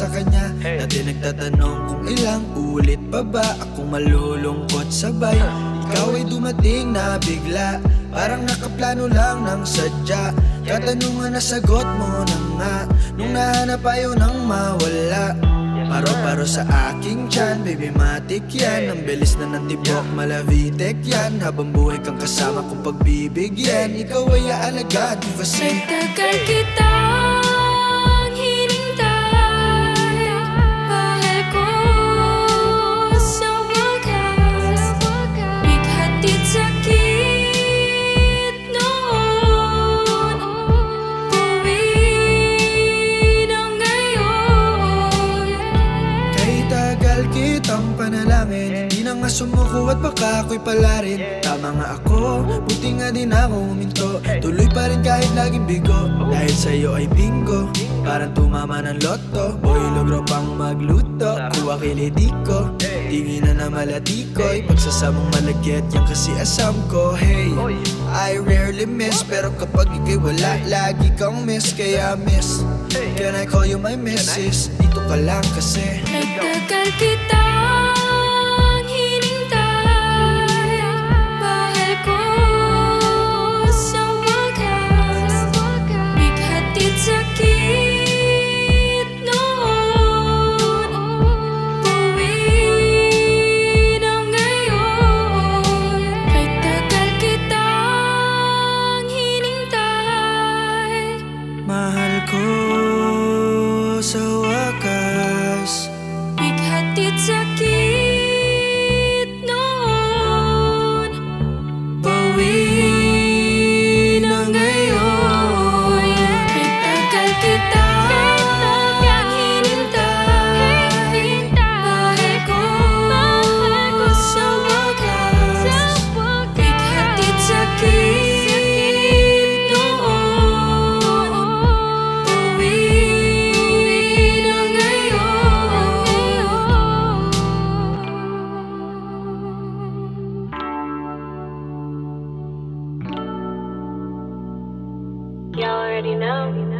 sa kanya na di nagtatanong kung ilang ulit pa ba akong malulungkot sabay. Ikaw ay dumating na bigla, parang nakaplano lang ng sadya. Katanungan na sagot mo na nga, nung nahanap ayaw nang mawala. Paro-paro sa aking tiyan, baby matik yan. Ang bilis na ng tibok, malavitek yan. Habang buhay kang kasama kong pagbibigyan, ikaw ay aalagaan ko kasi nagtagal kitang hinintay. Mahal ko sa wagas, bighatid sakit noon, buwin ang ngayon. Kahit tagal kitang panalangin, hindi na nga sumuko at baka ako'y palarin. Tama nga ako, buti nga din ako huminto. Tuloy pa rin kahit laging bigo, dahil sa'yo ay bingo. Parang tumama ng lotto, boy logro pang magluto. Kuha kiliti ko, tingin na na malatikoy. Pagsasamang malagyat yan kasi asam ko. Hey, I rarely miss, pero kapag ika'y wala, lagi kang miss, kaya miss. Can I call you my missus? Dito ka lang kasi nagtagal kitang hinintay. Mahal ko sa wagas, bighatid sakit noon, buwin ang ngayon. Kahit tagal kitang hinintay. Mahal ko sa wagas, bighatid sakit noon, buwin ang ngayon. Kahit tagal kitang hinintay. Mahal ko sa wagas, bighatid sakit noon, buwin ang ngayon. You already know.